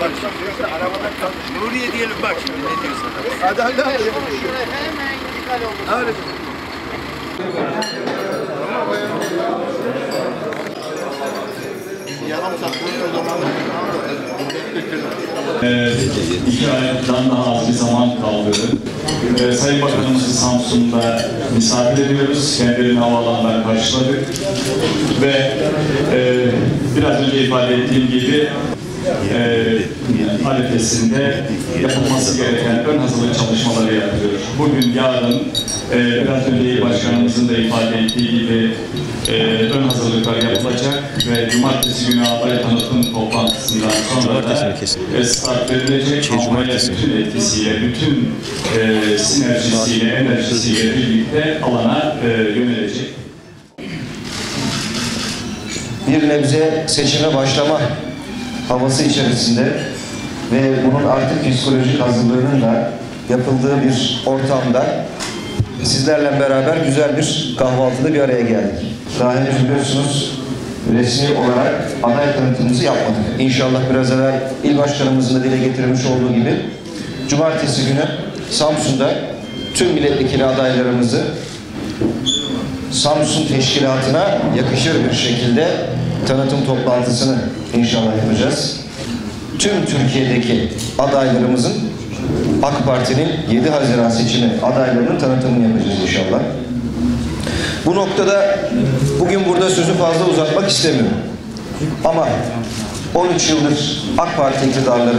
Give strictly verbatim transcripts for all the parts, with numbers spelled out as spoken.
Bak şimdi arabadan kalkmış. Nuriye diyelim bak şimdi ne diyorsun? Hadi hadi hadi. Hemen intikal oldu. Öyle. Evet, iki aydan daha az bir zaman kaldı. Ee, Sayın Bakanımızı Samsun'da misafir ediyoruz. Kendilerini havaalanından karşıladık. Ve e, biraz önce ifade ettiğim gibi e, alefesinde yapılması gereken ön hazırlık çalışmaları yapıyoruz. Bugün, yarın e, biraz önce Başkanımızın da ifade ettiği gibi e, ön hazırlıklar yapılacak ve cumartesi günü aday tanıtım toplantısından sonra da e, start verilecek. Kampanya bütün etkisiyle, bütün e, sinerjisiyle, enerjisiyle birlikte alana e, yönelecek. Bir nebze seçime başlama havası içerisinde ve bunun artık psikolojik hazırlığının da yapıldığı bir ortamda sizlerle beraber güzel bir kahvaltıda bir araya geldik. Daha önce biliyorsunuz resmi olarak aday tanıtımımızı yapmadık. İnşallah biraz evvel il başkanımızın da dile getirmiş olduğu gibi cumartesi günü Samsun'da tüm milletvekili adaylarımızı Samsun teşkilatına yakışır bir şekilde tanıtım toplantısını inşallah yapacağız. Tüm Türkiye'deki adaylarımızın AK Parti'nin yedi Haziran seçimi adaylarının tanıtımını yapacağız inşallah. Bu noktada bugün burada sözü fazla uzatmak istemiyorum. Ama on üç yıldır AK Parti iktidarları,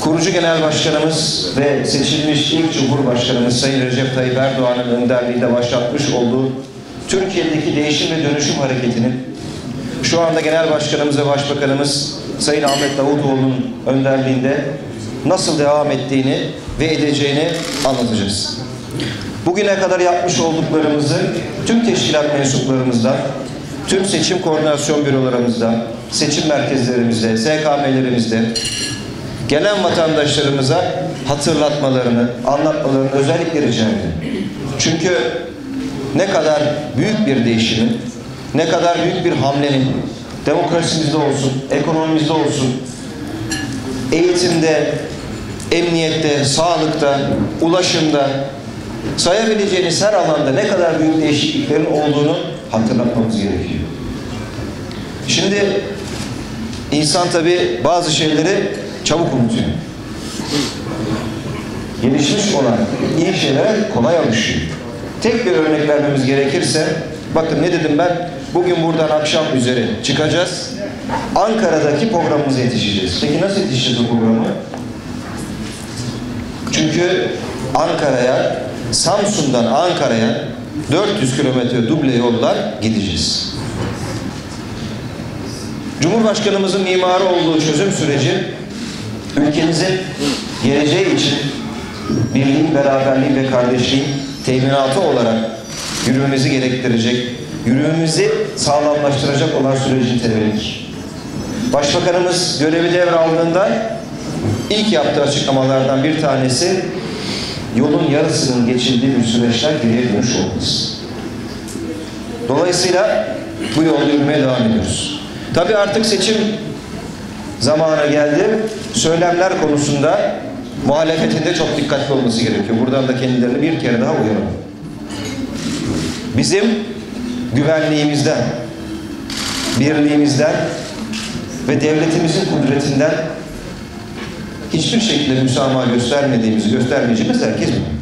kurucu genel başkanımız ve seçilmiş ilk cumhurbaşkanımız Sayın Recep Tayyip Erdoğan'ın önderliğinde başlatmış olduğu Türkiye'deki değişim ve dönüşüm hareketinin şu anda genel başkanımız ve başbakanımız Sayın Ahmet Davutoğlu'nun önderliğinde nasıl devam ettiğini ve edeceğini anlatacağız. Bugüne kadar yapmış olduklarımızı tüm teşkilat mensuplarımızdan, tüm seçim koordinasyon bürolarımızdan, seçim merkezlerimizde, S K M'lerimizde gelen vatandaşlarımıza hatırlatmalarını, anlatmalarını özellikle rica ederim. Çünkü ne kadar büyük bir değişimin, ne kadar büyük bir hamlenin demokrasimizde olsun, ekonomimizde olsun, eğitimde, emniyette, sağlıkta, ulaşımda sayabileceğiniz her alanda ne kadar büyük değişikliklerin olduğunu hatırlatmamız gerekiyor. Şimdi insan tabii bazı şeyleri çabuk unutuyor. Gelişmiş olan iyi şeyler kolay alışıyor. Tek bir örnek vermemiz gerekirse, bakın ne dedim ben, bugün buradan akşam üzeri çıkacağız. Ankara'daki programımıza yetişeceğiz. Peki nasıl yetişeceğiz o programı? Çünkü Ankara'ya, Samsun'dan Ankara'ya dört yüz kilometre duble yollar gideceğiz. Cumhurbaşkanımızın mimarı olduğu çözüm süreci ülkemizin geleceği için birliğin, beraberliğin ve kardeşliğin teminatı olarak yürümemizi gerektirecek, yürümemizi sağlamlaştıracak olan sürecin temelidir. Başbakanımız görevi devraldığında ilk yaptığı açıklamalardan bir tanesi yolun yarısının geçildiği bir süreçler geriye dönüş olması. Dolayısıyla bu yolda yürümeye devam ediyoruz. Tabii artık seçim zamanı geldi. Söylemler konusunda muhalefetin de çok dikkatli olması gerekiyor. Buradan da kendilerini bir kere daha uyaralım. Bizim güvenliğimizden, birliğimizden ve devletimizin kudretinden hiçbir şekilde müsamaha göstermediğimizi göstermeyeceğimiz herkes mi?